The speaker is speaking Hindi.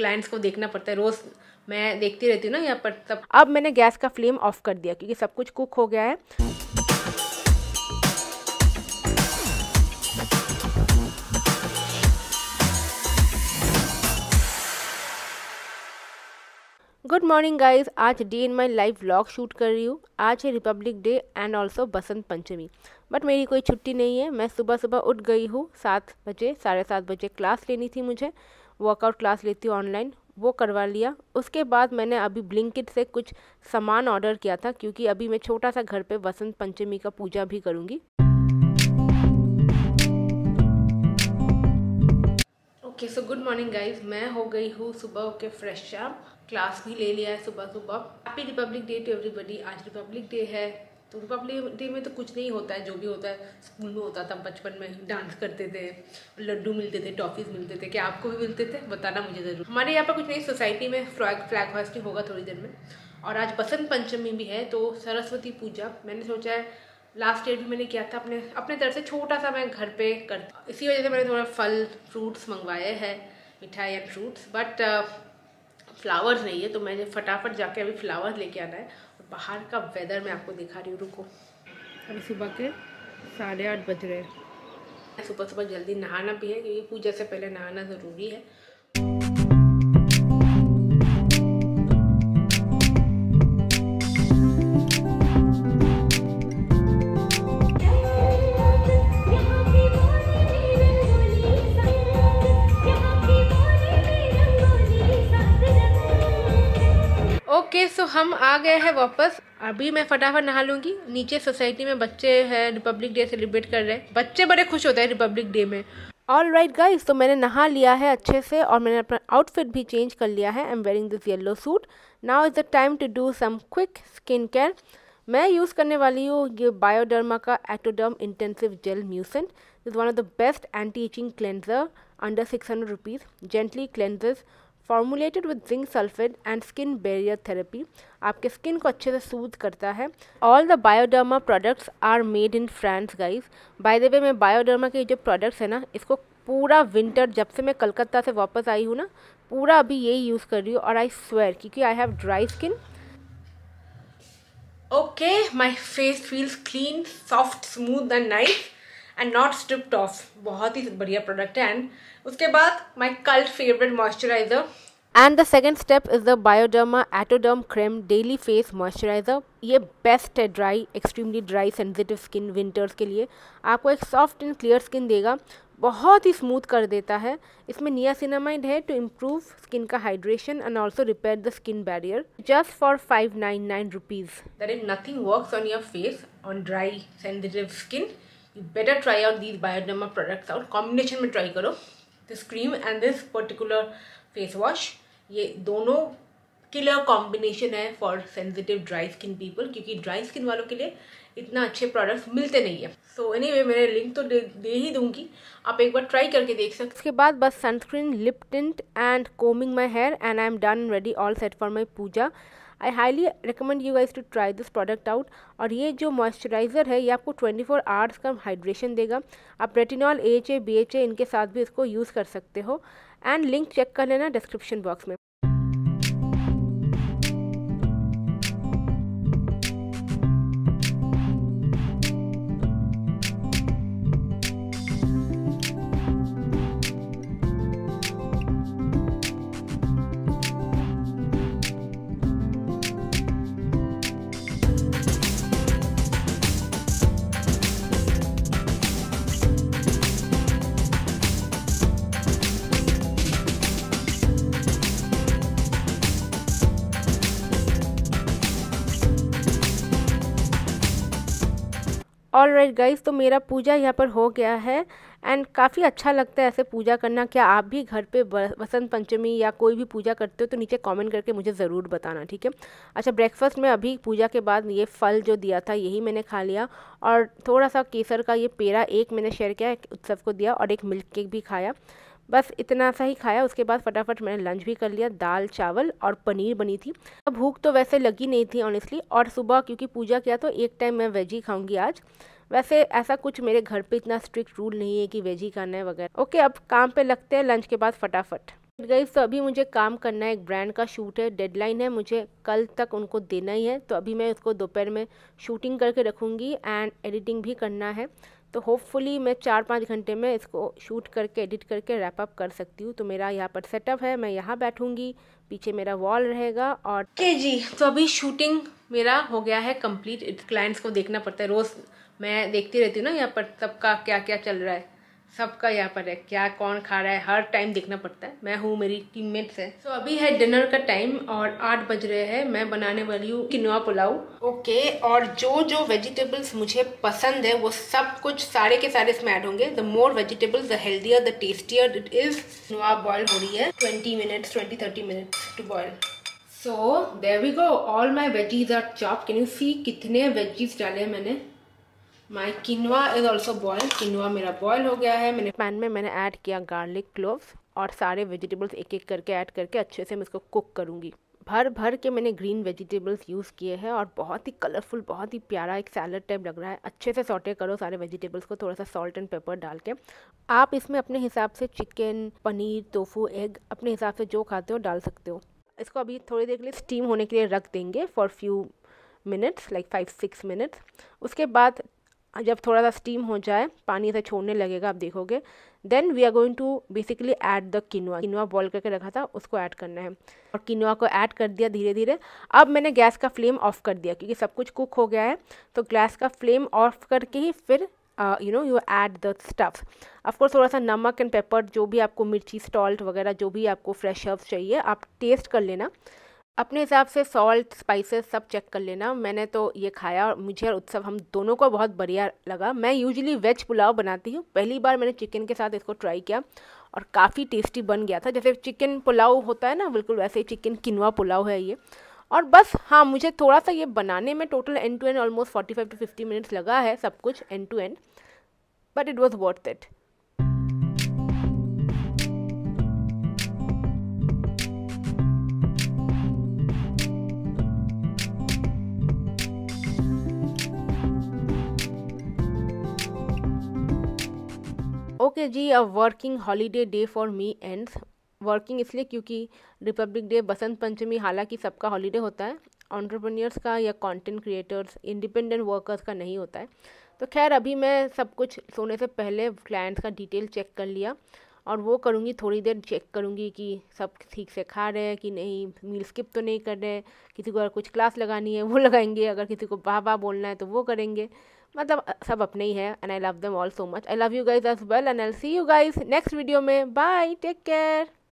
क्लाइंट्स को देखना पड़ता है, रोज़ मैं देखती रहती हूँ ना यहाँ पर सब। अब मैंने गैस का फ्लेम ऑफ कर दिया क्योंकि सब कुछ कुक हो गया है। गुड मॉर्निंग गाइज, आज day in my life vlog shoot कर रही हूँ। आज है Republic day and also Basant Panchami, but मेरी कोई छुट्टी नहीं है। मैं सुबह सुबह उठ गई हूँ 7 बजे, 7:30 बजे क्लास लेनी थी मुझे, वर्कआउट क्लास लेती हूँ ऑनलाइन, वो करवा लिया। उसके बाद मैंने अभी ब्लिंकिट से कुछ सामान ऑर्डर किया था क्योंकि अभी मैं छोटा सा घर पे बसंत पंचमी का पूजा भी करूँगी। Okay so good morning guys, मैं हो गई हूँ सुबह होके फ्रेश, आप क्लास भी ले लिया है सुबह सुबह। Happy Republic day to everybody. आज रिपब्लिक डे है तो रिपब्लिक डे में तो कुछ नहीं होता है, जो भी होता है स्कूल में होता था, बचपन में डांस करते थे, लड्डू मिलते थे, टॉफीज मिलते थे। क्या आपको भी मिलते थे? बताना मुझे ज़रूर। हमारे यहाँ पर कुछ नहीं, सोसाइटी में फ्लैग होस्टिंग होगा थोड़ी देर में। और आज बसंत पंचमी भी है तो सरस्वती पूजा मैंने सोचा है, लास्ट ईयर भी मैंने किया था अपने तरफ से छोटा सा, मैं घर पे करता, इसी वजह से मैंने थोड़ा फल फ्रूट्स मंगवाए हैं, मिठाई एंड फ्रूट्स, बट फ्लावर्स नहीं है तो मैंने फटाफट जाके अभी फ्लावर्स लेके आना है। और बाहर का वेदर मैं आपको दिखा रही हूँ, रुको। अभी सुबह के 8:30 बज रहे हैं। सुबह सुबह जल्दी नहाना भी है क्योंकि पूजा से पहले नहाना ज़रूरी है। ओके सो हम आ गए हैं वापस। अभी मैं फटाफट नहा लूँगी। नीचे सोसाइटी में बच्चे हैं, रिपब्लिक डे सेलिब्रेट कर रहे हैं, बच्चे बड़े खुश होते हैं रिपब्लिक डे में। ऑल राइट गाइज, तो मैंने नहा लिया है अच्छे से और मैंने अपना आउटफिट भी चेंज कर लिया है। I am wearing this yellow suit. Now is the time to do some quick skin care. मैं यूज़ करने वाली हूँ ये बायोडर्मा का Atoderm intensive gel moussant. Is one of the best anti itching cleanser under 600 rupees. Gently cleanses, formulated with zinc sulphate and skin barrier therapy. आपके स्किन को अच्छे से सूद करता है। All the Bioderma products are made in France guys. By the way, मैं बायोडर्मा के जो प्रोडक्ट्स है ना, इसको पूरा विंटर, जब से मैं कलकत्ता से वापस आई हूँ ना, पूरा अभी यही यूज़ कर रही हूँ। और आई स्वेयर, क्योंकि I have dry skin. Okay, my face feels clean, soft, smooth and nice and not stripped off. बहुत ही बढ़िया प्रोडक्ट है। एंड उसके बाद my cult favourite moisturiser. And the second step is the Bioderma Atoderm cream daily face moisturiser. ये बेस्ट है dry, extremely dry, sensitive skin, winters के लिए। आपको एक सॉफ्ट एंड क्लियर स्किन देगा, बहुत ही स्मूथ कर देता है। इसमें नियासिनामाइड है टू इम्प्रूव स्किन का hydration and also repair the skin barrier. Just for 599 rupees. That is nothing works on your face on dry sensitive skin. You better try out these Bioderma products out. Combination में try करो, this cream and this particular face wash. ये दोनों killer combination है for sensitive dry skin people, क्योंकि dry skin वालों के लिए इतना अच्छे प्रोडक्ट्स मिलते नहीं है। So anyway, मेरे लिंक तो दे ही दूँगी, आप एक बार ट्राई करके देख सकते। इसके बाद बस sunscreen, lip tint and combing my hair and I am done, ready, all set for my puja. I highly recommend you guys to try this product out. और ये जो मॉइस्चराइज़र है, ये आपको 24 आवर्स का हाइड्रेशन देगा। आप रेटिनॉल, AHA, BHA इनके साथ भी इसको यूज़ कर सकते हो। एंड लिंक चेक कर लेना डिस्क्रिप्शन बॉक्स में। ऑल राइट गाइज, तो मेरा पूजा यहाँ पर हो गया है एंड काफ़ी अच्छा लगता है ऐसे पूजा करना। क्या आप भी घर पे बसंत पंचमी या कोई भी पूजा करते हो तो नीचे कमेंट करके मुझे ज़रूर बताना, ठीक है। अच्छा, ब्रेकफास्ट में अभी पूजा के बाद ये फल जो दिया था यही मैंने खा लिया, और थोड़ा सा केसर का ये पेड़ा एक मैंने शेयर किया, एक उत्सव को दिया, और एक मिल्क केक भी खाया। बस इतना सा ही खाया। उसके बाद फटाफट मैंने लंच भी कर लिया। दाल चावल और पनीर बनी थी। अब भूख तो वैसे लगी नहीं थी ऑनेस्टली, और सुबह क्योंकि पूजा किया तो एक टाइम मैं वेज ही खाऊंगी आज। वैसे ऐसा कुछ मेरे घर पे इतना स्ट्रिक्ट रूल नहीं है कि वेज ही खाना है वगैरह। ओके, अब काम पे लगते हैं लंच के बाद फटाफट। गाइस तो अभी मुझे काम करना है, एक ब्रांड का शूट है, डेडलाइन है, मुझे कल तक उनको देना ही है। तो अभी मैं उसको दोपहर में शूटिंग करके रखूँगी एंड एडिटिंग भी करना है। तो होपफुली मैं 4-5 घंटे में इसको शूट करके एडिट करके रैप अप कर सकती हूँ। तो मेरा यहाँ पर सेटअप है, मैं यहाँ बैठूँगी, पीछे मेरा वॉल रहेगा। और ओके जी, तो अभी शूटिंग मेरा हो गया है कंप्लीट। क्लाइंट्स को देखना पड़ता है, रोज़ मैं देखती रहती हूँ ना यहाँ पर सबका क्या क्या चल रहा है, सबका यहाँ पर है क्या, कौन खा रहा है, हर टाइम देखना पड़ता है। मैं हूँ, मेरी टीममेट्स है। तो अभी है डिनर का टाइम और 8 बज रहे हैं। मैं बनाने वाली हूँ किनोआ पुलाव। ओके, और जो जो वेजिटेबल्स मुझे पसंद है वो सब कुछ सारे के सारे इसमें ऐड होंगे। The more vegetables the healthier the tastier it is. Quinoa boil हो रही है 20-30 minutes to boil. So there we go, all my veggies are chopped. Can you see कितने वेजीज डाले मैंने। My quinoa is also boil. Quinoa मेरा बॉयल हो गया है। मैंने पैन में ऐड किया गार्लिक क्लोव्स और सारे वेजिटेबल्स एक एक करके ऐड करके अच्छे से मैं इसको कुक करूँगी। भर के मैंने ग्रीन वेजिटेबल्स यूज़ किए हैं और बहुत ही कलरफुल, बहुत ही प्यारा एक सैलड टाइप लग रहा है। अच्छे से सॉटे करो सारे वेजिटेबल्स को, थोड़ा सा सॉल्ट एंड पेपर डाल के। आप इसमें अपने हिसाब से चिकन, पनीर, टोफू, एग, अपने हिसाब से जो खाते हो डाल सकते हो। इसको अभी थोड़ी देर के लिए स्टीम होने के लिए रख देंगे for few minutes, like 5-6 minutes. उसके बाद जब थोड़ा सा स्टीम हो जाए, पानी से छोड़ने लगेगा, आप देखोगे। Then we are going to basically add the quinoa. Quinoa boil करके रखा था, उसको ऐड करना है और किनोआ को ऐड कर दिया धीरे धीरे। अब मैंने गैस का फ्लेम ऑफ कर दिया क्योंकि सब कुछ कुक हो गया है। तो गैस का फ्लेम ऑफ करके ही फिर you add the stuff. Of course थोड़ा सा नमक एंड पेपर, जो भी आपको मिर्ची, सॉल्ट वगैरह जो भी आपको फ्रेश हर्ब्स चाहिए आप टेस्ट कर लेना अपने हिसाब से। सॉल्ट, स्पाइसेस सब चेक कर लेना। मैंने तो ये खाया और मुझे और उत्सव हम दोनों को बहुत बढ़िया लगा। मैं यूजुअली वेज पुलाव बनाती हूँ, पहली बार मैंने चिकन के साथ इसको ट्राई किया और काफ़ी टेस्टी बन गया था। जैसे चिकन पुलाव होता है ना, बिल्कुल वैसे ही चिकन किनोआ पुलाव है ये। और बस हाँ, मुझे थोड़ा सा ये बनाने में total end to end almost 45 to 50 minutes लगा है, सब कुछ end to end, but it was worth it. Okay जी, a working holiday day for me ends. Working इसलिए क्योंकि रिपब्लिक डे, बसंत पंचमी, हालांकि सबका हॉलीडे होता है, एंटरप्रेन्योर्स का या कंटेंट क्रिएटर्स, इंडिपेंडेंट वर्कर्स का नहीं होता है। तो खैर अभी मैं सब कुछ सोने से पहले क्लाइंट्स का डिटेल चेक कर लिया और वो करूँगी, थोड़ी देर चेक करूँगी कि सब ठीक से खा रहे हैं कि नहीं, मील स्किप तो नहीं कर रहे। किसी को अगर कुछ क्लास लगानी है वो लगाएंगे, अगर किसी को वाह वाह बोलना है तो वो करेंगे। मतलब सब अपने ही है and I love them all so much. I love you guys as well and I will see you guys next video में। Bye, take care.